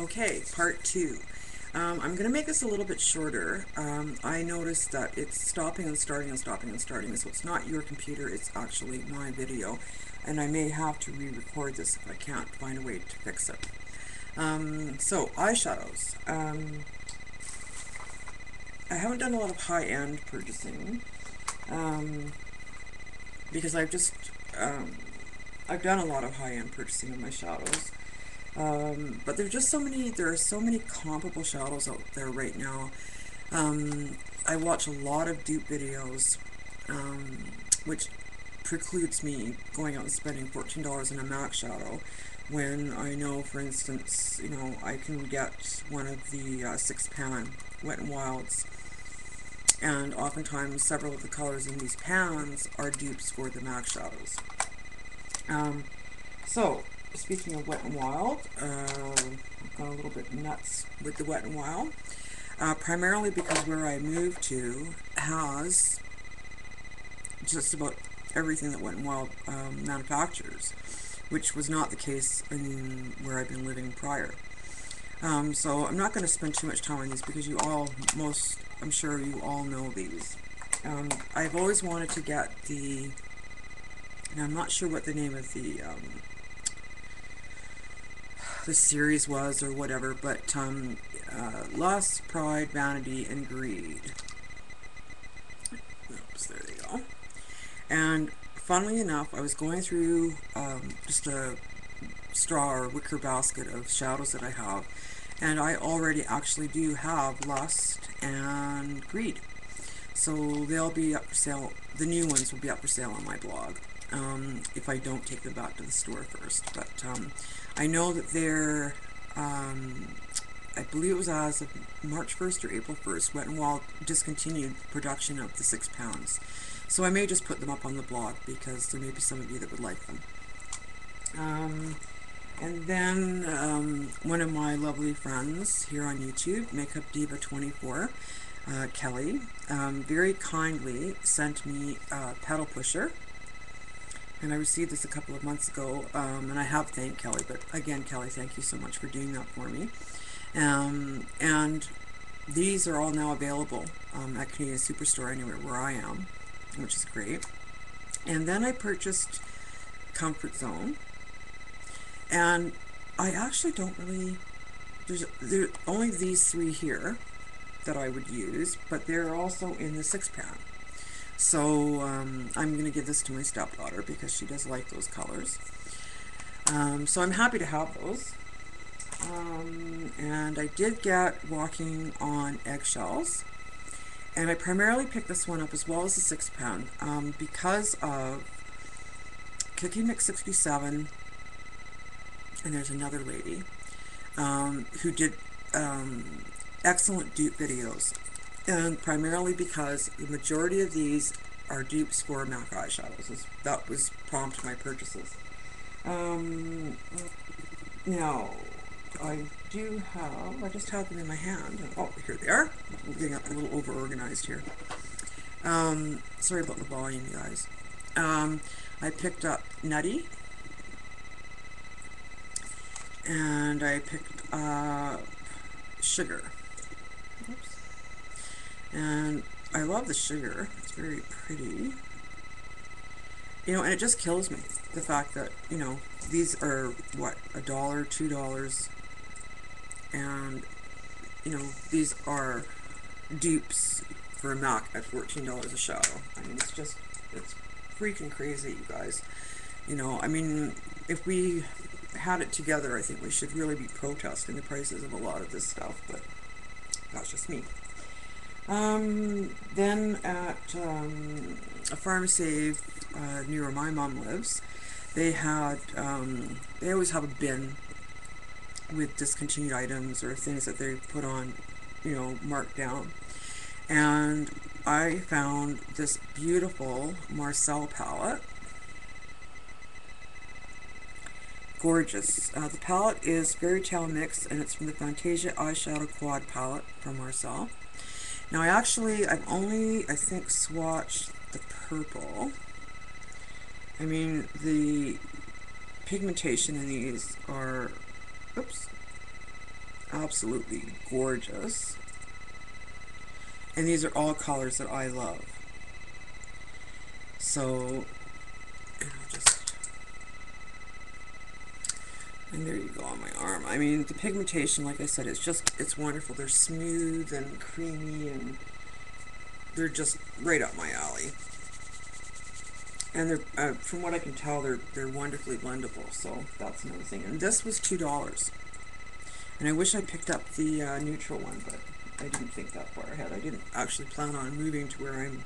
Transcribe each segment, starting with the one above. Okay, part two. I'm going to make this a little bit shorter. I noticed that it's stopping and starting and stopping and starting, so it's not your computer, it's actually my video, and I may have to re-record this if I can't find a way to fix it. So, eyeshadows. I haven't done a lot of high-end purchasing, because I've done a lot of high-end purchasing of my shadows. But there are so many comparable shadows out there right now. I watch a lot of dupe videos, which precludes me going out and spending $14 on a MAC shadow when I know, for instance, you know, I can get one of the 6-pan Wet n Wilds, and oftentimes several of the colors in these pans are dupes for the MAC shadows. So, speaking of Wet n Wild, I've gone a little bit nuts with the Wet n Wild, primarily because where I moved to has just about everything that Wet n Wild manufactures, which was not the case in where I've been living prior. So I'm not going to spend too much time on these because you all, I'm sure you all know these. I've always wanted to get the, and I'm not sure what the name of the series was or whatever, but Lust, Pride, Vanity, and Greed. Oops, there they go. And funnily enough, I was going through just a straw or wicker basket of shadows that I have, and I already actually do have Lust and Greed. So they'll be up for sale, the new ones will be up for sale on my blog. If I don't take them back to the store first, but I know that they're, I believe it was as of March 1st or April 1st, Wet n Wild discontinued production of the 6-pounds. So I may just put them up on the blog because there may be some of you that would like them. And then one of my lovely friends here on YouTube, Makeup Diva 24, Kelly, very kindly sent me Pedal Pusher. And I received this a couple of months ago, and I have thanked Kelly, but again, Kelly, thank you so much for doing that for me. And these are all now available at Canadian Superstore, anywhere where I am, which is great. And then I purchased Comfort Zone, and I actually don't really, there are only these three here that I would use, but they're also in the 6-pan. So I'm going to give this to my stepdaughter because she does like those colors. So I'm happy to have those. And I did get Walking on Eggshells. And I primarily picked this one up as well as the 6-pound because of KikiMix67, and there's another lady who did excellent dupe videos. And primarily because the majority of these are dupes for MAC eyeshadows. That was prompt my purchases. Now, I just have them in my hand. Oh, here they are. I'm getting a little over-organized here. Sorry about the volume, you guys. I picked up Nutty. And I picked up Sugar. Oops. And I love the Sugar, it's very pretty. You know, and it just kills me, the fact that, you know, these are, what, $1, $2, and, you know, these are dupes for a MAC at $14 a shadow. I mean, it's just, it's freaking crazy, you guys. You know, I mean, if we had it together, I think we should really be protesting the prices of a lot of this stuff, but that's just me. Then at a PharmaSave near where my mom lives, they had they always have a bin with discontinued items or things that they put on, you know, marked down. And I found this beautiful Marcelle palette. Gorgeous. The palette is Fairytale Mix, and it's from the Fantasia Eyeshadow Quad palette from Marcelle. Now I've only, I think, swatched the purple. I mean, the pigmentation in these are, oops, absolutely gorgeous. And these are all colors that I love. So, and I'll just, and there you go on my arm. I mean, the pigmentation, like I said, it's just, it's wonderful. They're smooth and creamy and they're just right up my alley. And they're, from what I can tell, they're wonderfully blendable. So that's another thing. And this was $2. And I wish I picked up the neutral one, but I didn't think that far ahead. I didn't actually plan on moving to where I'm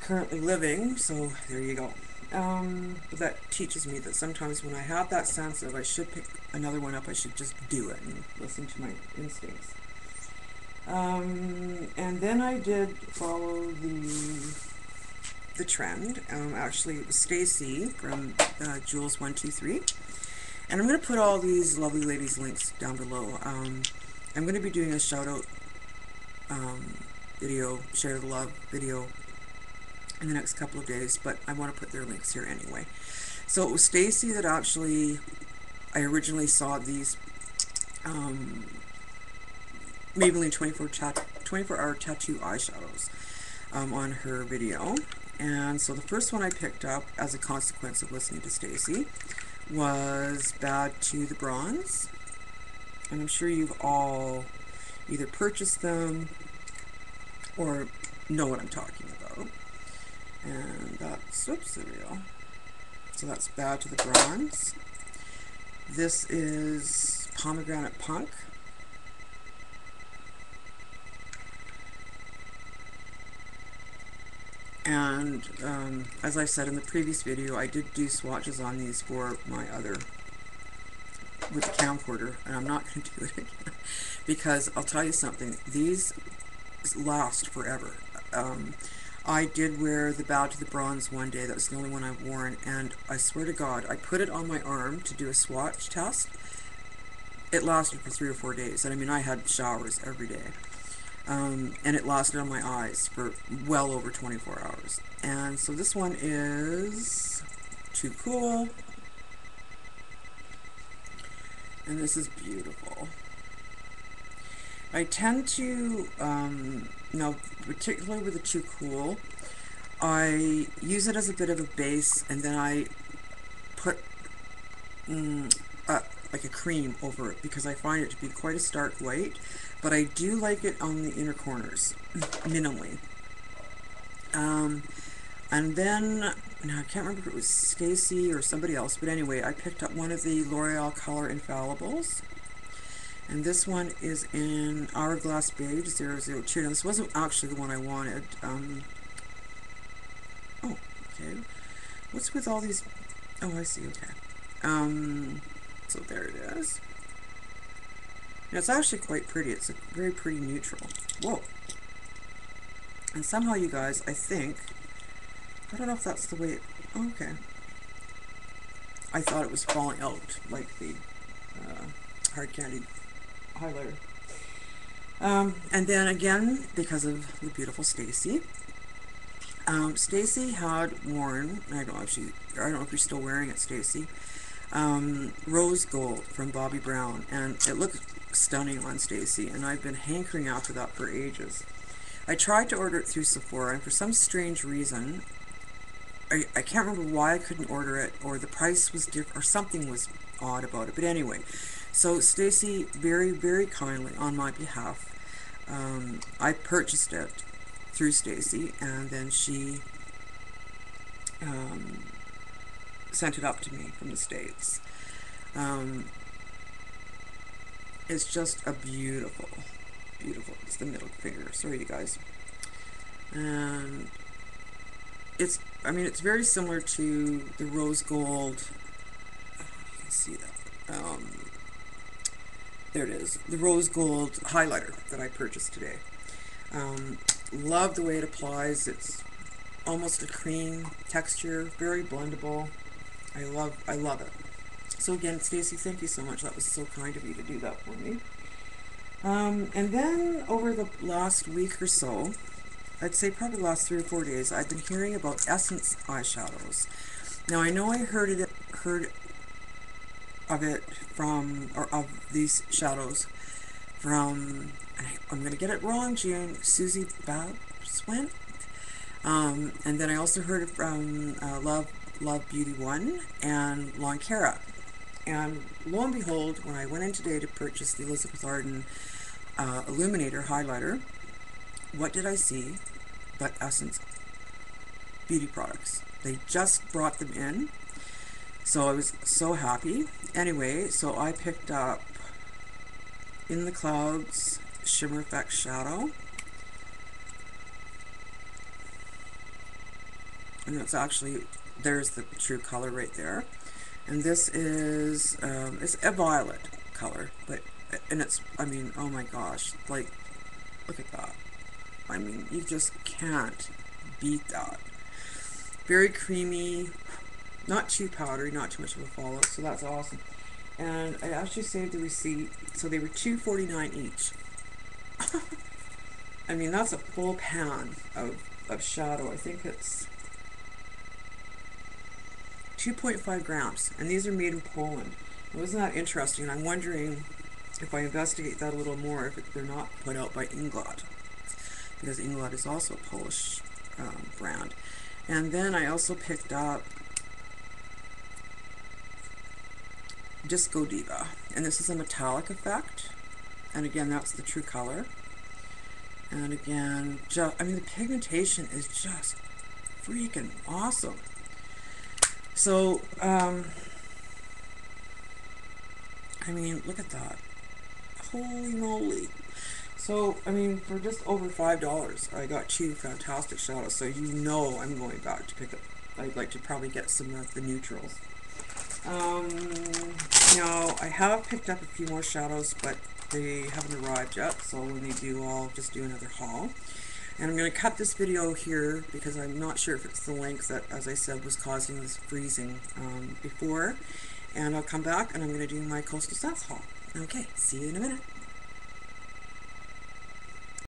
currently living, so there you go. But that teaches me that sometimes when I have that sense of I should pick another one up, I should just do it and listen to my instincts. And then I did follow the trend. Actually, it was Stacy from Jewels123. And I'm going to put all these lovely ladies' links down below. I'm going to be doing a shout-out video, share the love video in the next couple of days, but I want to put their links here anyway. So it was Stacy that actually, I originally saw these Maybelline 24 Hour Tattoo Eyeshadows on her video. And so the first one I picked up as a consequence of listening to Stacy was Bad to the Bronze. And I'm sure you've all either purchased them or know what I'm talking about. And that's, oops, there we go. So that's Bad to the Bronze. This is Pomegranate Punk. And as I said in the previous video, I did do swatches on these for my other with the camcorder, and I'm not going to do it again because I'll tell you something, these last forever. I did wear the Bad to the Bronze one day, that's the only one I've worn, and I swear to God, I put it on my arm to do a swatch test. It lasted for 3 or 4 days, and I mean, I had showers every day. And it lasted on my eyes for well over 24 hours. And so this one is Too Cool. And this is beautiful. I tend to, now particularly with the Too Cool, I use it as a bit of a base and then I put like a cream over it because I find it to be quite a stark white, but I do like it on the inner corners, minimally. And then, now I can't remember if it was Stacy or somebody else, but anyway, I picked up one of the L'Oreal Color Infallibles. And this one is in Hourglass Beige 002. Now, this wasn't actually the one I wanted. Oh, okay. What's with all these? Oh, I see, okay. So there it is. And it's actually quite pretty. It's a very pretty neutral. Whoa. And somehow, you guys, I think, I don't know if that's the way it, okay. I thought it was falling out like the hard candy highlighter. And then again, because of the beautiful Stacy. Stacy had worn, and I don't know if she, I don't know if you're still wearing it, Stacy, Rose Gold from Bobbi Brown, and it looked stunning on Stacy, and I've been hankering after that for ages. I tried to order it through Sephora, and for some strange reason, I can't remember why I couldn't order it, or the price was different, or something was odd about it. But anyway, so Stacy very, very kindly, on my behalf, I purchased it through Stacy, and then she sent it up to me from the States. It's just a beautiful, beautiful. It's the middle finger. Sorry, you guys. And it's, I mean, it's very similar to the Rose Gold. I don't know if you can see that. There it is. The Rose Gold highlighter that I purchased today. Love the way it applies. It's almost a cream texture. Very blendable. I love it. So again, Stacy, thank you so much. That was so kind of you to do that for me. And then over the last week or so, I'd say probably the last 3 or 4 days, I've been hearing about Essence Eyeshadows. Now I know I heard of it from, or of these shadows from, I'm going to get it wrong, June, Susie Babswin. And then I also heard it from Love Beauty One and Lon Cara. And lo and behold, when I went in today to purchase the Elizabeth Arden Illuminator Highlighter, what did I see but Essence Beauty products? They just brought them in, so I was so happy. Anyway, so I picked up In the Clouds Shimmer Effect Shadow, and that's actually, there's the true color right there. And this is it's a violet color, but it's, I mean, oh my gosh, like, look at that. I mean, you just can't beat that. Very creamy, not too powdery, not too much of a fallout, so that's awesome. And I actually saved the receipt, so they were $2.49 each. I mean, that's a full pan of shadow. I think it's 2.5 grams, and these are made in Poland. Wasn't that interesting? I'm wondering if I investigate that a little more, if they're not put out by Inglot, because Inglot is also a Polish brand. And then I also picked up Disco Diva, and this is a metallic effect, and again, that's the true color. And again, just, I mean, the pigmentation is just freaking awesome. So, I mean, look at that. Holy moly. So, I mean, for just over $5, I got two fantastic shadows, so you know I'm going back to pick up. I'd like to probably get some of the neutrals. Now, I have picked up a few more shadows, but they haven't arrived yet, so when they do, I'll just do another haul. And I'm going to cut this video here because I'm not sure if it's the length that, as I said, was causing this freezing before. And I'll come back and I'm going to do my coastal south haul. Okay, see you in a minute.